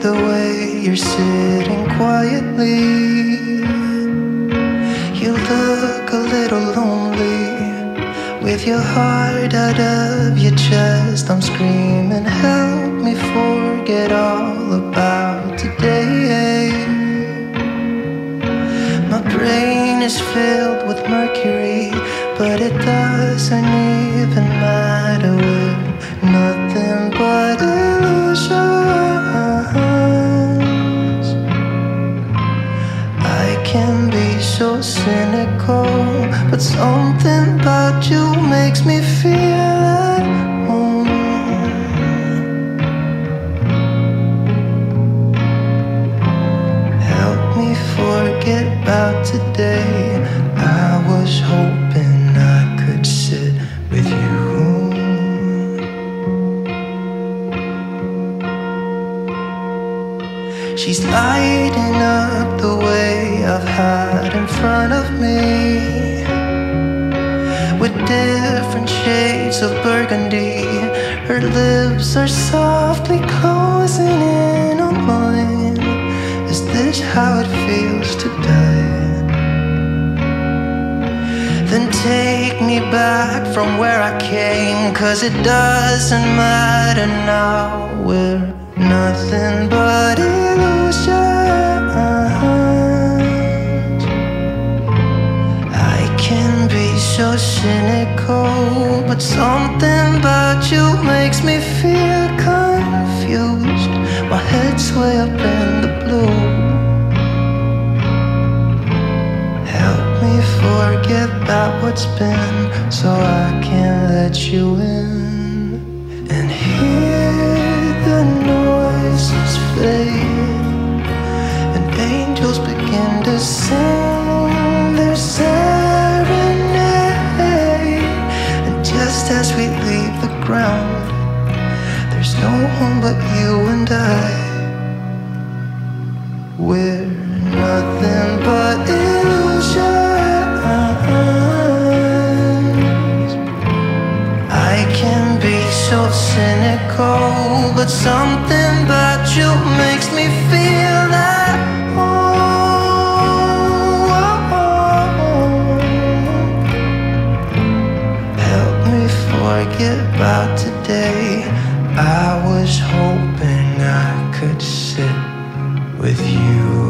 The way you're sitting quietly, you look a little lonely, with your heart out of your chest. I'm screaming, help me forget all about today. My brain is filled with mercury, but it doesn't even matter. We're nothing but illusions. Can be so cynical, but something about you makes me feel at home. Help me forget about today. I was hoping I could sit with you. She's lighting up the way I've had in front of me, with different shades of burgundy. Her lips are softly closing in on mine. Is this how it feels to die? Then take me back from where I came, 'cause it doesn't matter now. We're nothing but illusions. I can be so cynical, but something about you makes me feel confused. My head's way up in the blue. Help me forget about what's been, so I can let you in and hear the noises fade, and angels begin to sing their serenade. And just as we leave the ground, there's no one but you and I. We're nothing but illusions. I can be so cynical, but something about you makes me feel that home. Help me forget about today. I was hoping I could sit with you.